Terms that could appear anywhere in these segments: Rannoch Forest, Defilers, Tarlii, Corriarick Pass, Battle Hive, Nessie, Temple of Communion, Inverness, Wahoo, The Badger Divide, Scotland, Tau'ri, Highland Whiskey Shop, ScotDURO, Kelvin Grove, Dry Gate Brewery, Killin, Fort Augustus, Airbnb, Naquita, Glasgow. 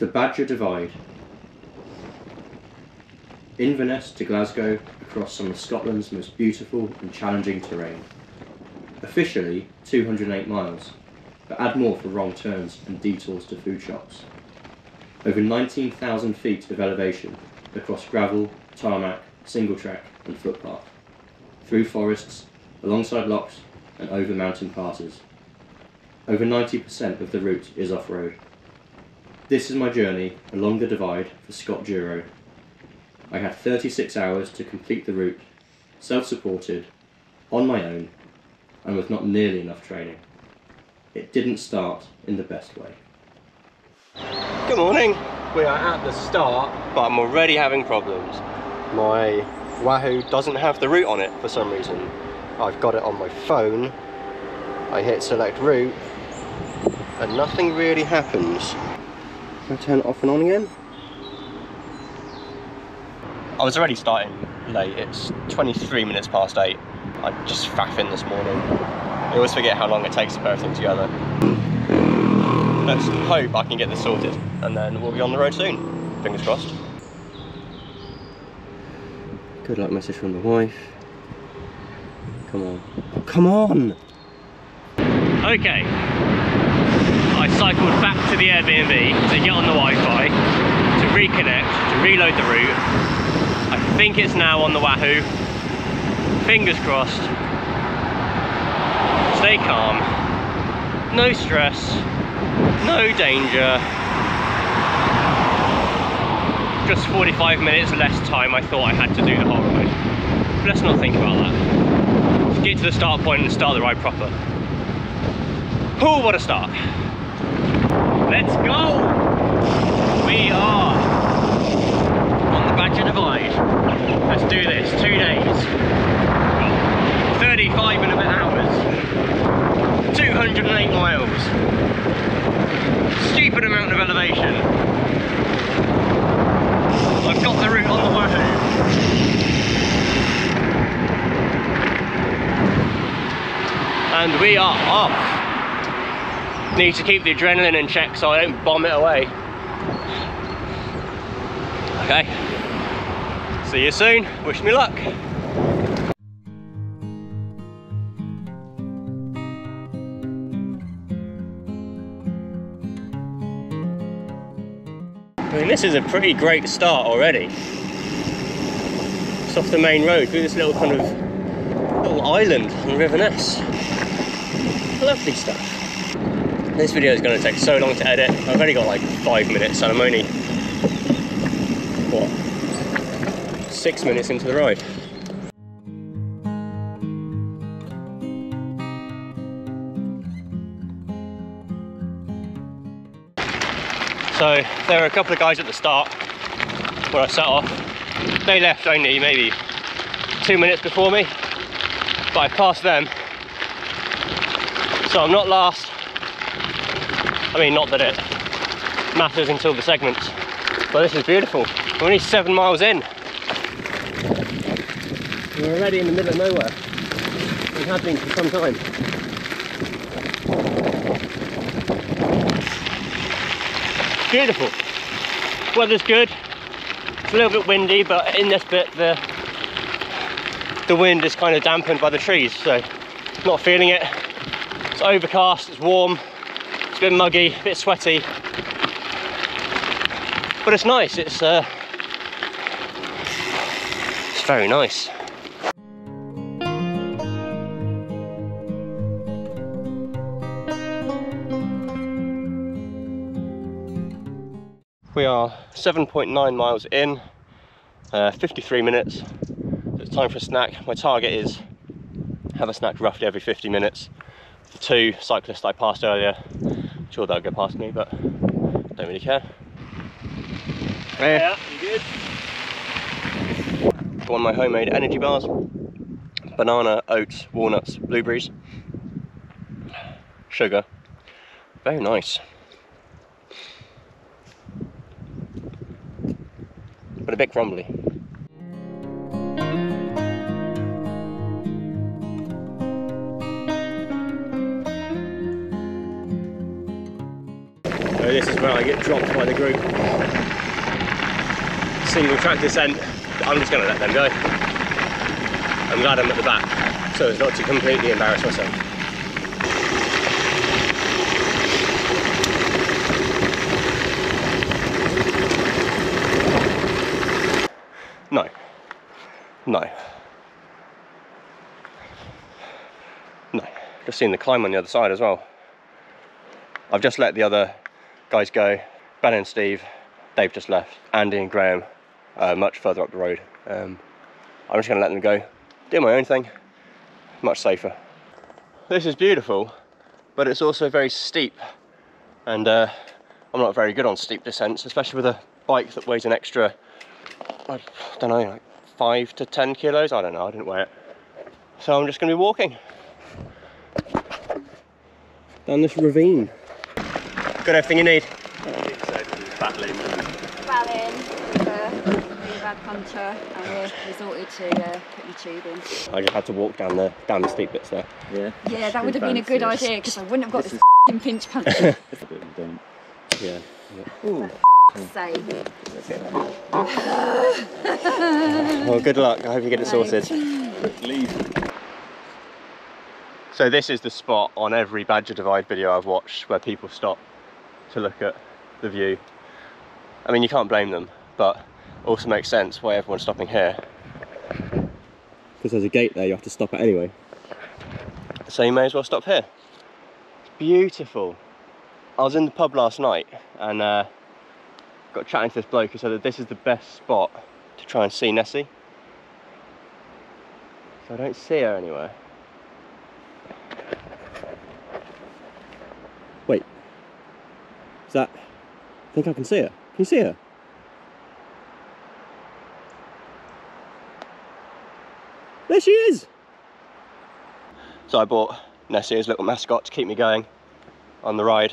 The Badger Divide. Inverness to Glasgow, across some of Scotland's most beautiful and challenging terrain. Officially 208 miles, but add more for wrong turns and detours to food shops. Over 19,000 feet of elevation, across gravel, tarmac, single track and footpath, through forests, alongside locks and over mountain passes. Over 90% of the route is off-road. This is my journey along the divide for ScotDURO. I had 36 hours to complete the route, self-supported, on my own, and with not nearly enough training. It didn't start in the best way. Good morning! We are at the start, but I'm already having problems. My Wahoo doesn't have the route on it for some reason. I've got it on my phone, I hit select route, and nothing really happens. Can I turn it off and on again? I was already starting late, it's 23 minutes past 8. I'm just faffing this morning. I always forget how long it takes to put everything together. Let's hope I can get this sorted and then we'll be on the road soon. Fingers crossed. Good luck message from the wife. Come on. Oh, come on! Okay. I cycled back to the Airbnb to get on the Wi-Fi, to reconnect, to reload the route. I think it's now on the Wahoo. Fingers crossed. Stay calm. No stress. No danger. Just 45 minutes less time I thought I had to do the whole ride. Let's not think about that. Let's get to the start point and start the ride proper. Oh, what a start. Let's go. We are Badger Divide. Let's do this. 2 days. 35 and a bit hours. 208 miles. Stupid amount of elevation. I've got the route on the Wahoo. And we are off. Need to keep the adrenaline in check so I don't bomb it away. Okay. See you soon, wish me luck. I mean, this is a pretty great start already. It's off the main road through this little kind of little island on River Ness. Lovely stuff. This video is going to take so long to edit. I've only got like 5 minutes and I'm only, what, 6 minutes into the ride. So there were a couple of guys at the start where I set off. They left only maybe 2 minutes before me, but I passed them. So I'm not last. I mean, not that it matters until the segments, but this is beautiful. We're only 7 miles in. We're already in the middle of nowhere. We have been for some time. Beautiful. Weather's good. It's a little bit windy, but in this bit the wind is kind of dampened by the trees, so not feeling it. It's overcast, it's warm, it's a bit muggy, a bit sweaty. But it's nice, it's very nice. We are 7.9 miles in, 53 minutes, so it's time for a snack. My target is have a snack roughly every 50 minutes. The two cyclists I passed earlier, I'm sure they'll go past me, but don't really care. Yeah, you good? One of my homemade energy bars, banana, oats, walnuts, blueberries, sugar, very nice. But a bit grumbly. So this as well, I get dropped by the group. Single track descent, I'm just going to let them go. I'm glad I'm at the back, so as not to completely embarrass myself. No. No. No. Just seen the climb on the other side as well. I've just let the other guys go. Ben and Steve, they've just left. Andy and Graham, much further up the road. I'm just gonna let them go. Do my own thing, much safer. This is beautiful, but it's also very steep. And I'm not very good on steep descents, especially with a bike that weighs an extra, I don't know, like 5 to 10 kilos. I don't know, I didn't weigh it. So I'm just gonna be walking down this ravine. Got everything you need. Punter, and we resorted to putting tube in. I just had to walk down the steep bits there. Yeah. Yeah, that would have been a good idea because I wouldn't have got this f***ing pinch puncher. Yeah. Ooh. Well, good luck. I hope you get it sorted. So this is the spot on every Badger Divide video I've watched where people stop to look at the view. I mean, you can't blame them, but also makes sense why everyone's stopping here. Because there's a gate there, you have to stop it anyway. So you may as well stop here. It's beautiful. I was in the pub last night and got chatting to this bloke who said that this is the best spot to try and see Nessie. So I don't see her anywhere. Wait. Is that... I think I can see her. Can you see her? There she is! So I bought Nessie as little mascot to keep me going on the ride.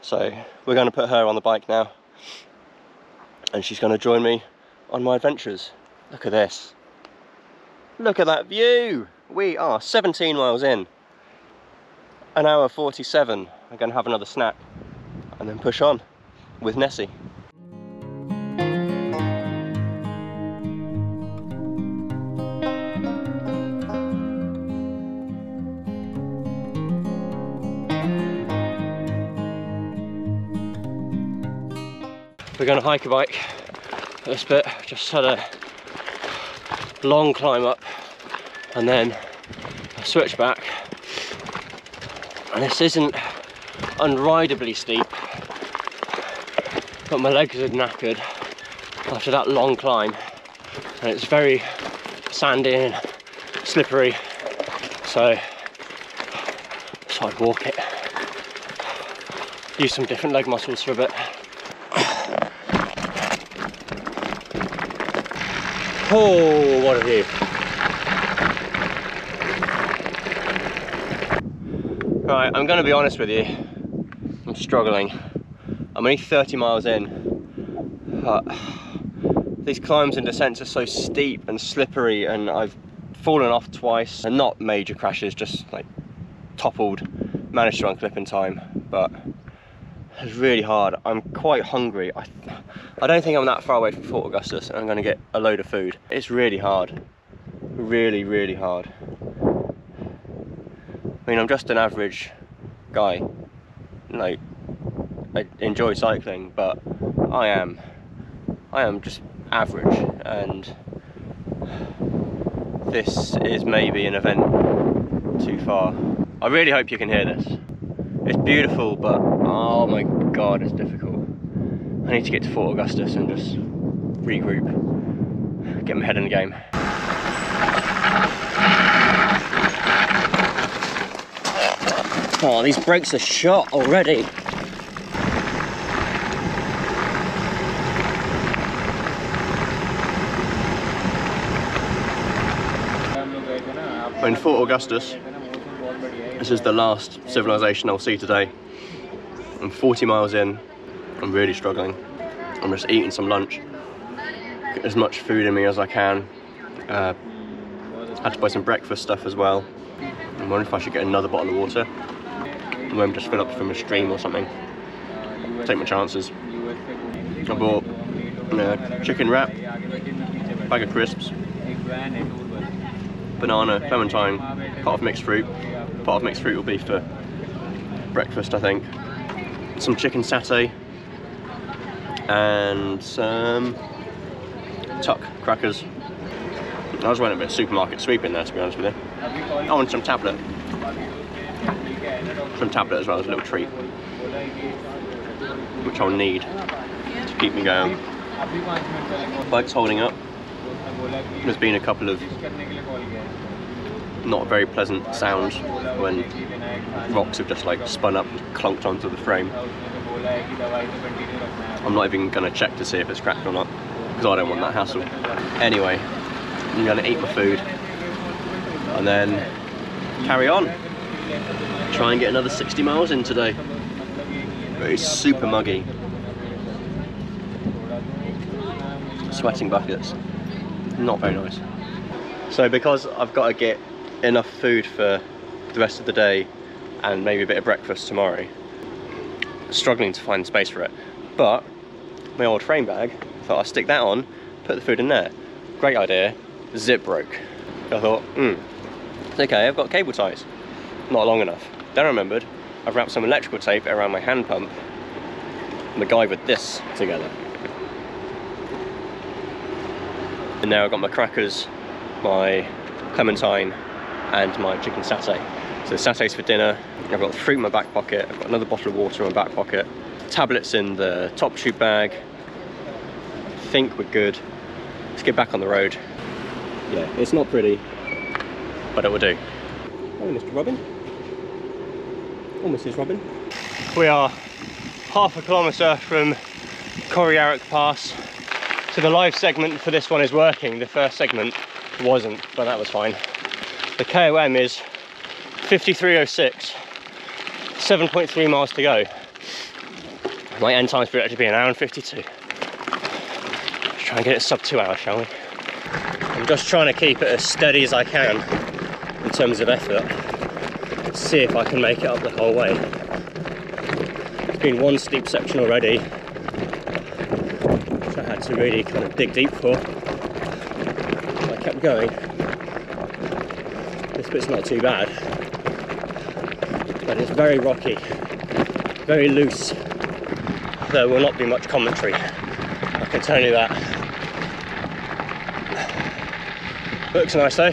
So we're going to put her on the bike now. And she's going to join me on my adventures. Look at this. Look at that view! We are 17 miles in. An hour 47. I'm going to have another snack and then push on with Nessie. We're going to hike a bike this bit. Just had a long climb up and then a switchback. And this isn't unrideably steep, but my legs are knackered after that long climb. And it's very sandy and slippery, so I'd walk it. Use some different leg muscles for a bit. Oh, what a view. Right, I'm going to be honest with you. I'm struggling. I'm only 30 miles in. These climbs and descents are so steep and slippery, and I've fallen off twice. And not major crashes, just like toppled. Managed to unclip in time, but it's really hard. I'm quite hungry. I don't think I'm that far away from Fort Augustus and I'm going to get a load of food. It's really hard. Really, really hard. I mean, I'm just an average guy. Like, I enjoy cycling, but I am just average. And this is maybe an event too far. I really hope you can hear this. It's beautiful, but oh my god, it's difficult. I need to get to Fort Augustus and just regroup, get my head in the game. Oh, these brakes are shot already. In Fort Augustus, this is the last civilization I'll see today. I'm 40 miles in, I'm really struggling. I'm just eating some lunch, get as much food in me as I can. Had to buy some breakfast stuff as well. I'm wondering if I should get another bottle of water. Maybe just fill up from a stream or something. take my chances. I bought a chicken wrap, bag of crisps, banana, clementine, part of mixed fruit. Part of mixed fruit will be for breakfast, I think. Some chicken satay and some tuck crackers. I just went a bit supermarket sweeping there, to be honest with you. Oh, and some tablet. Some tablet as well as a little treat, which I'll need to keep me going. Bike's holding up. There's been a couple of not very pleasant sounds when rocks have just like spun up and clunked onto the frame. I'm not even going to check to see if it's cracked or not, because I don't want that hassle. Anyway, I'm going to eat my food and then carry on. Try and get another 60 miles in today. But it's super muggy. Sweating buckets. Not very nice. So because I've got to get enough food for the rest of the day and maybe a bit of breakfast tomorrow, struggling to find space for it. But my old frame bag, thought I'd stick that on, put the food in there. Great idea. Zip broke. I thought, it's okay, I've got cable ties. Not long enough. Then I remembered I've wrapped some electrical tape around my hand pump and MacGyvered this together. And now I've got my crackers, my clementine and my chicken satay. So the satay's for dinner. I've got fruit in my back pocket. I've got another bottle of water in my back pocket. Tablets in the top tube bag. I think we're good. Let's get back on the road. Yeah, it's not pretty, but it will do. Hello, Mr. Robin. Or Mrs. Robin. We are half a kilometre from Corriarick Pass. So the live segment for this one is working. The first segment wasn't, but that was fine. The KOM is 53.06, 7.3 miles to go. My end time for it to be an hour and 52. Let's try and get it sub 2 hours, shall we? I'm just trying to keep it as steady as I can in terms of effort. Let's see if I can make it up the whole way. There's been one steep section already, which I had to really kind of dig deep for. I kept going. This bit's not too bad, but it's very rocky, very loose. There will not be much commentary, I can tell you that. Looks nice though.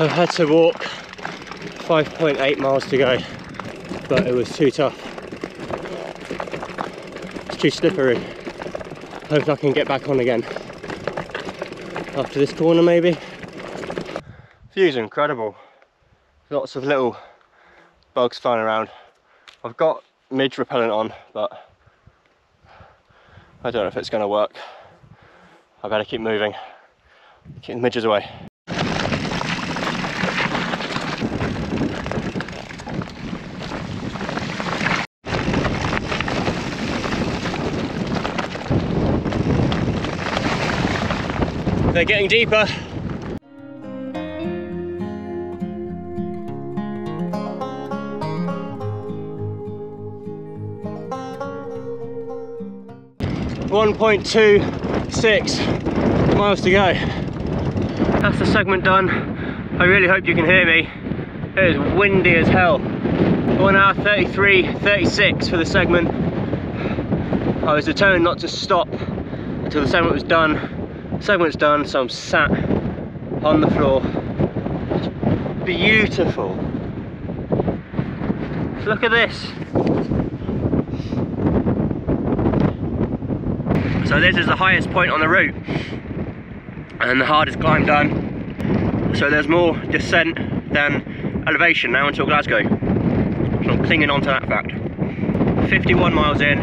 I've had to walk 5.8 miles to go, but it was too tough. It's too slippery. Hope I can get back on again. After this corner maybe. View's incredible. Lots of little bugs flying around. I've got midge repellent on, but I don't know if it's going to work. I better keep moving. Keep the midges away. They're getting deeper. .26 miles to go. That's the segment done. I really hope you can hear me. It is windy as hell. 1:33:36 for the segment. I was determined not to stop until the segment was done. Segment's done, so I'm sat on the floor. It's beautiful. Look at this. So this is the highest point on the route and the hardest climb done. So there's more descent than elevation now until Glasgow. So I'm clinging on to that fact. 51 miles in,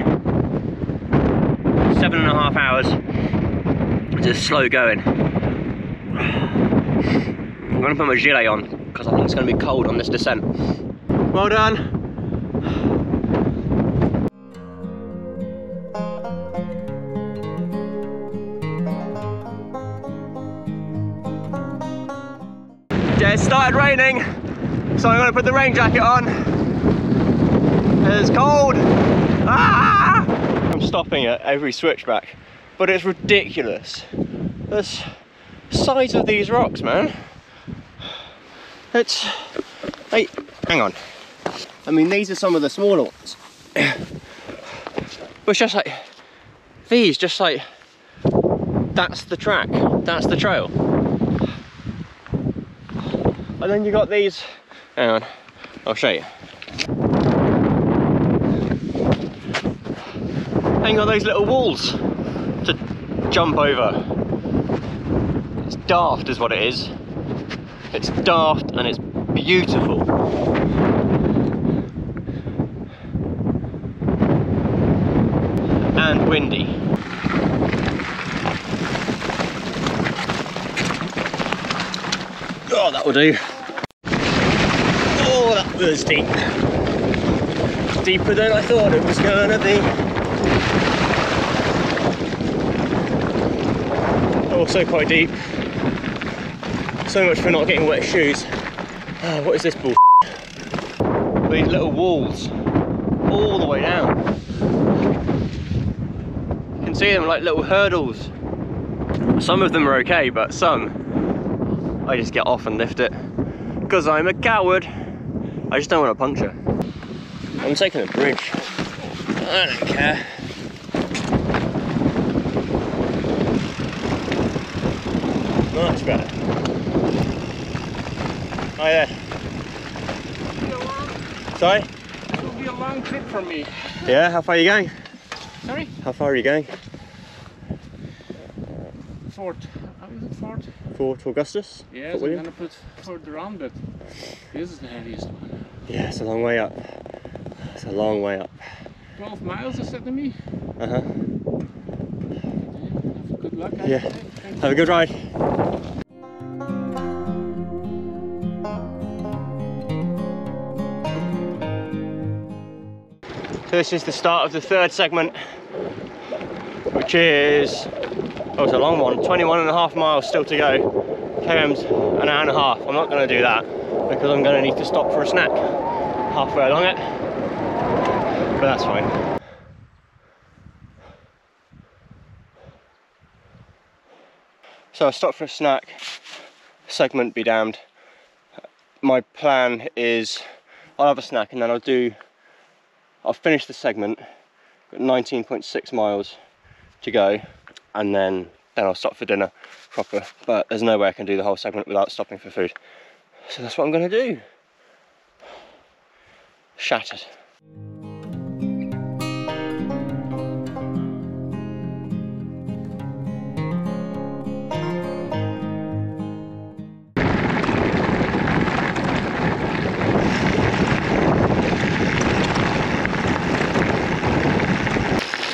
7.5 hours. Just slow going. I'm gonna put my gilet on because I think it's gonna be cold on this descent. Well done. Yeah, it started raining, so I'm gonna put the rain jacket on. It's cold. Ah! I'm stopping at every switchback, but it's ridiculous. The size of these rocks, man. It's... Hey, hang on. I mean, these are some of the smaller ones. But just like... These, just like... That's the track. That's the trail. And then you got these... Hang on. I'll show you. And you got those little walls to jump over. It's daft is what it is. It's daft and it's beautiful. And windy. Oh, that will do. Oh, that was deep. Deeper than I thought it was gonna be. Also quite deep. So much for not getting wet shoes. Oh, what is this bull? These little walls all the way down. You can see them like little hurdles. Some of them are okay, but some I just get off and lift it. Because I'm a coward. I just don't want to puncture. I'm taking a bridge. I don't care. Much better. Hi there. Sorry? It will be a long trip for me. Yeah, how far are you going? Sorry? How far are you going? Fort. How is it, Fort? Fort Augustus? Yes, Fort I'm going to put Fort around it. This is the heaviest one. Yeah, it's a long way up. It's a long way up. 12 miles, is that to me? Uh-huh. Good luck. Yeah. Have a good ride. So this is the start of the third segment, which is, oh, it's a long one, 21.5 miles still to go. KM's an hour and a half. I'm not going to do that because I'm going to need to stop for a snack halfway along it, but that's fine. So I stopped for a snack, segment be damned. My plan is I'll have a snack and then I'll finish the segment, got 19.6 miles to go, and then I'll stop for dinner proper. But there's no way I can do the whole segment without stopping for food. So that's what I'm gonna do. Shattered.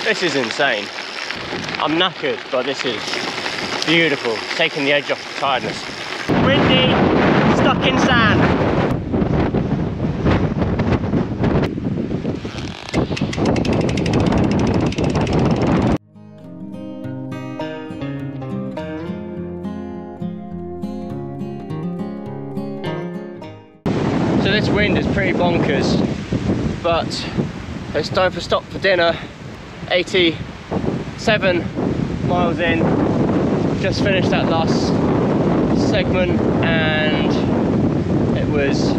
This is insane. I'm knackered, but this is beautiful. Taking the edge off the tiredness. Windy, stuck in sand. So this wind is pretty bonkers, but it's time for stop for dinner. 87 miles in, just finished that last segment and it was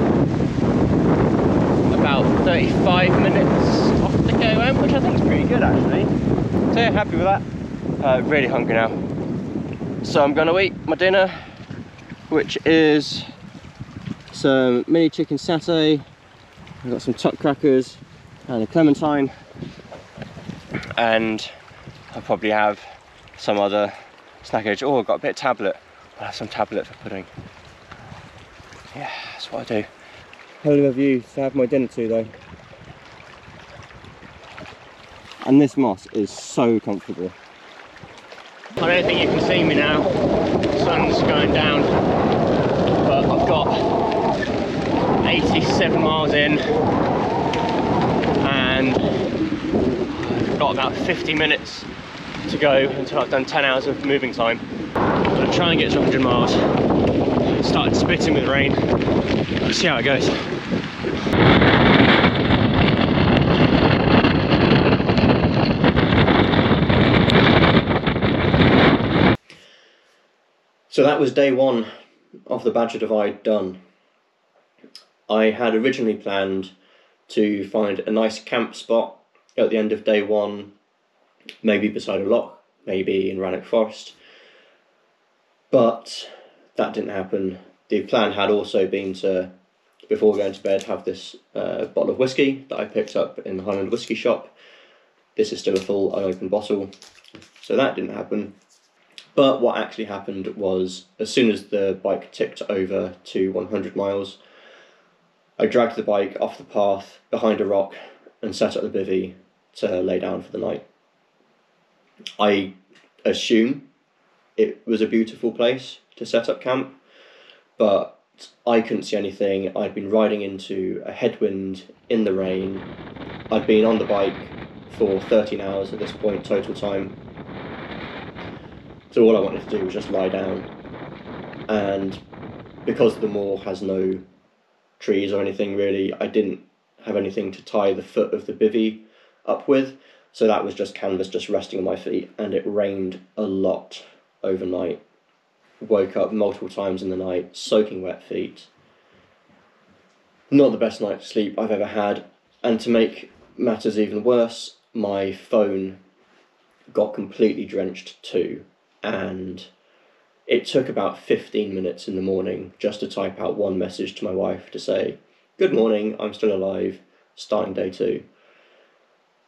about 35 minutes off the KM, which I think is pretty good actually. So yeah, happy with that. Really hungry now. So I'm gonna eat my dinner, which is some mini chicken satay, I've got some tuck crackers and a clementine. And I'll probably have some other snackage. Oh, I've got a bit of tablet. I'll have some tablet for pudding. Yeah, that's what I do. Whole of you to have my dinner too, though. And this moss is so comfortable. I don't think you can see me now. The sun's going down. But I've got 87 miles in. Got about 50 minutes to go until I've done 10 hours of moving time. I'm gonna try and get to 100 miles. It started spitting with rain. Let's see how it goes. So that was day one of the Badger Divide done. I had originally planned to find a nice camp spot at the end of day one, maybe beside a loch, maybe in Rannoch Forest, but that didn't happen. The plan had also been to, before going to bed, have this bottle of whiskey that I picked up in the Highland Whiskey Shop. This is still a full unopened bottle, so that didn't happen. But what actually happened was, as soon as the bike ticked over to 100 miles, I dragged the bike off the path behind a rock and set up the bivvy to lay down for the night. I assume it was a beautiful place to set up camp, but I couldn't see anything. I'd been riding into a headwind in the rain. I'd been on the bike for 13 hours at this point, total time. So all I wanted to do was just lie down. And because the moor has no trees or anything really, I didn't have anything to tie the foot of the bivvy up with. So that was just canvas just resting on my feet, and it rained a lot overnight. Woke up multiple times in the night, soaking wet feet. Not the best night's sleep I've ever had, and to make matters even worse, my phone got completely drenched too, and it took about 15 minutes in the morning just to type out one message to my wife to say, "Good morning, I'm still alive, starting day two."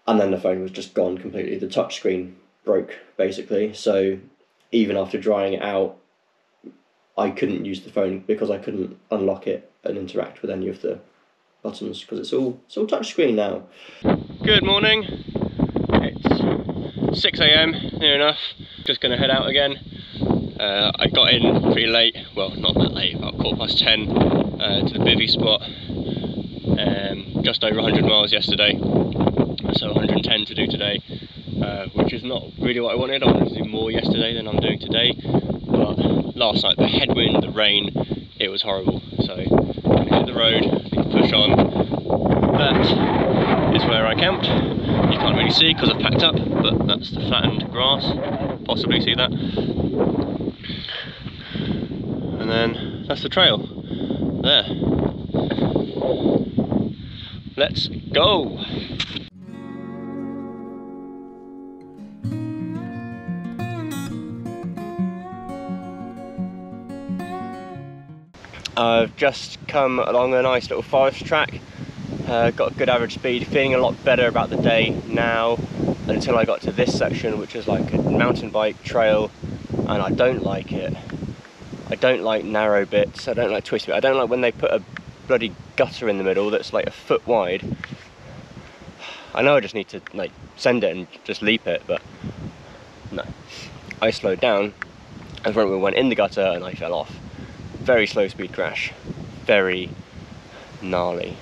And then the phone was just gone completely. The touchscreen broke, basically, so even after drying it out, I couldn't use the phone because I couldn't unlock it and interact with any of the buttons because it's all touchscreen now. Good morning. It's 6 AM, near enough. Just gonna head out again. I got in pretty late, well, not that late, about 10:15 to the bivvy spot. Just over 100 miles yesterday, so 110 to do today, which is not really what I wanted. I wanted to do more yesterday than I'm doing today. But last night, the headwind, the rain, it was horrible. So I'm gonna hit the road, push on. That is where I camped. You can't really see because I've packed up, but that's the flattened grass. Possibly see that. And then that's the trail. There. Let's go! I've just come along a nice little forest track, got a good average speed, feeling a lot better about the day now until I got to this section, which is like a mountain bike trail, and I don't like it. I don't like narrow bits, I don't like twisty bits, I don't like when they put a bloody gutter in the middle that's like a foot wide. I know I just need to like send it and just leap it, but no. I slowed down, and when we went in the gutter and I fell off. Very slow speed crash, very gnarly.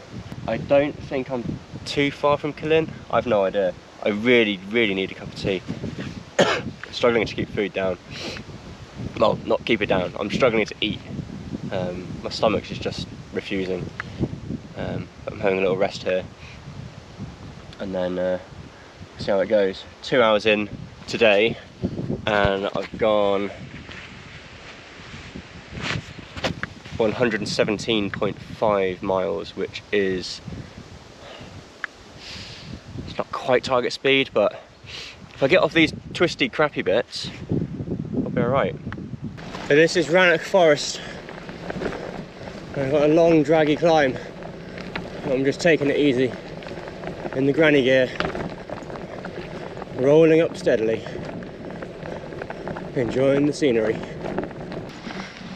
I don't think I'm too far from Killin. I've no idea. I really, really need a cup of tea. Struggling to keep food down. Well, not keep it down. I'm struggling to eat. My stomach is just refusing. But I'm having a little rest here, and then see how it goes. 2 hours in today, and I've gone 117.5 miles, which is, it's not quite target speed, but if I get off these twisty crappy bits, I'll be alright. So this is Rannoch Forest, and I've got a long draggy climb. I'm just taking it easy in the granny gear, rolling up steadily, enjoying the scenery.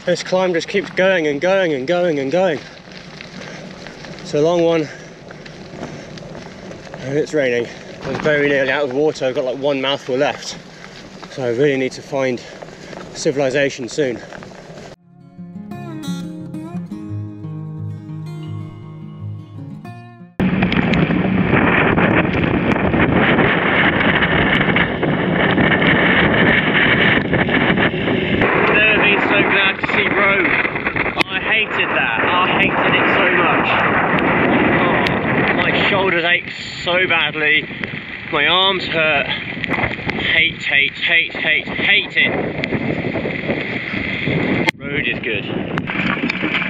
This climb just keeps going and going and going and going. It's a long one, and it's raining. I'm very nearly out of water. I've got like one mouthful left, so I really need to find civilization soon. My arms hurt. Hate it. food is good.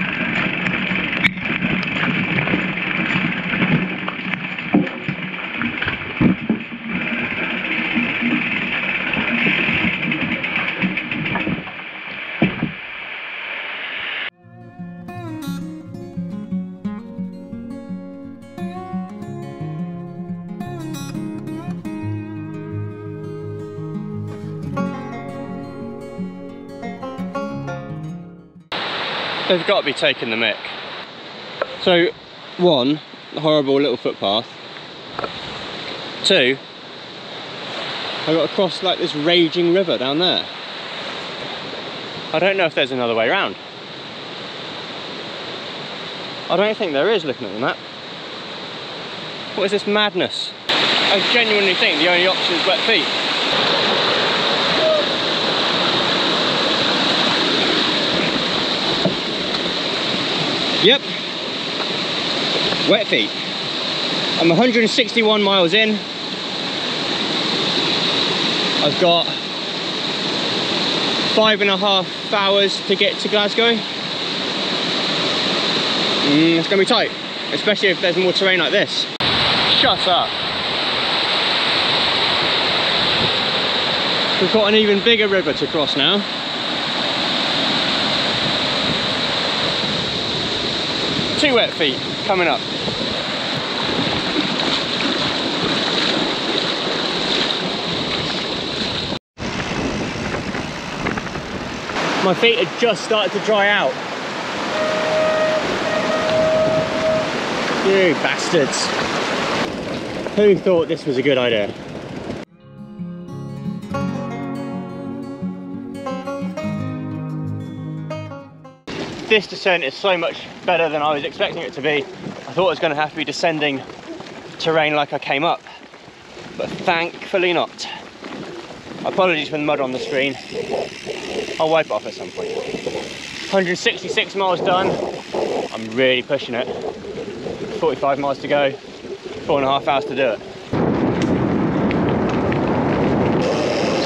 They've got to be taking the mick. So, one, horrible little footpath. Two, I've got to cross like this raging river down there. I don't know if there's another way round. I don't think there is, looking at the map. What is this madness? I genuinely think the only option is wet feet. Yep, wet feet. I'm 161 miles in. I've got 5.5 hours to get to Glasgow. It's gonna be tight, especially if there's more terrain like this. Shut up. We've got an even bigger river to cross now. Two wet feet coming up. My feet had just started to dry out. You bastards. Who thought this was a good idea? This descent is so much better than I was expecting it to be. I thought I was going to have to be descending terrain like I came up, but thankfully not. Apologies for the mud on the screen. I'll wipe it off at some point. 166 miles done. I'm really pushing it. 45 miles to go, 4.5 hours to do it.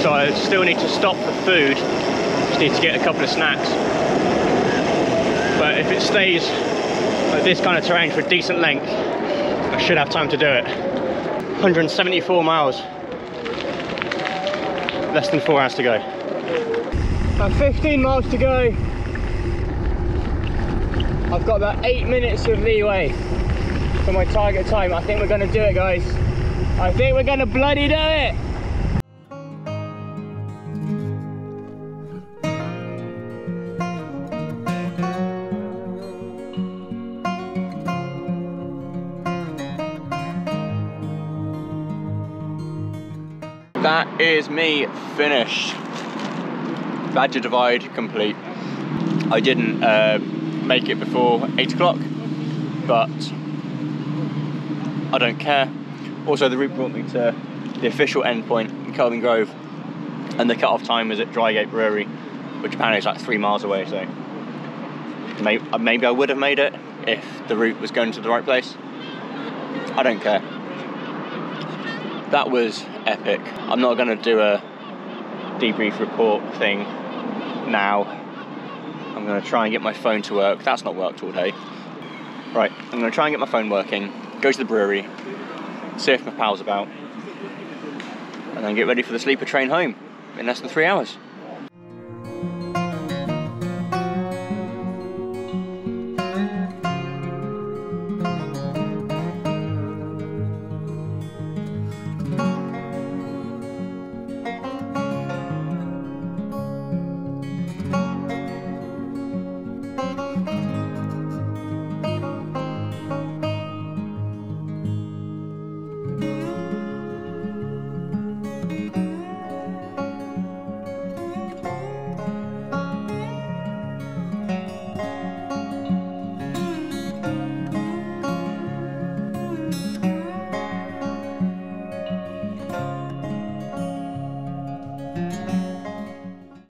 So I still need to stop for food. Just need to get a couple of snacks. But if it stays at this kind of terrain for a decent length, I should have time to do it. 174 miles. Less than 4 hours to go. About 15 miles to go. I've got about 8 minutes of leeway for my target time. I think we're gonna do it, guys. I think we're gonna bloody do it. That is me finished. Badger Divide complete. I didn't make it before 8 o'clock, but I don't care. Also, the route brought me to the official endpoint in Kelvin Grove, and the cut-off time was at Dry Gate Brewery, which apparently is like 3 miles away, so maybe I would have made it if the route was going to the right place. I don't care. That was epic. I'm not gonna do a debrief report thing now. I'm gonna try and get my phone to work. That's not worked all day. Right, I'm gonna try and get my phone working, go to the brewery, see if my pal's about, and then get ready for the sleeper train home in less than 3 hours.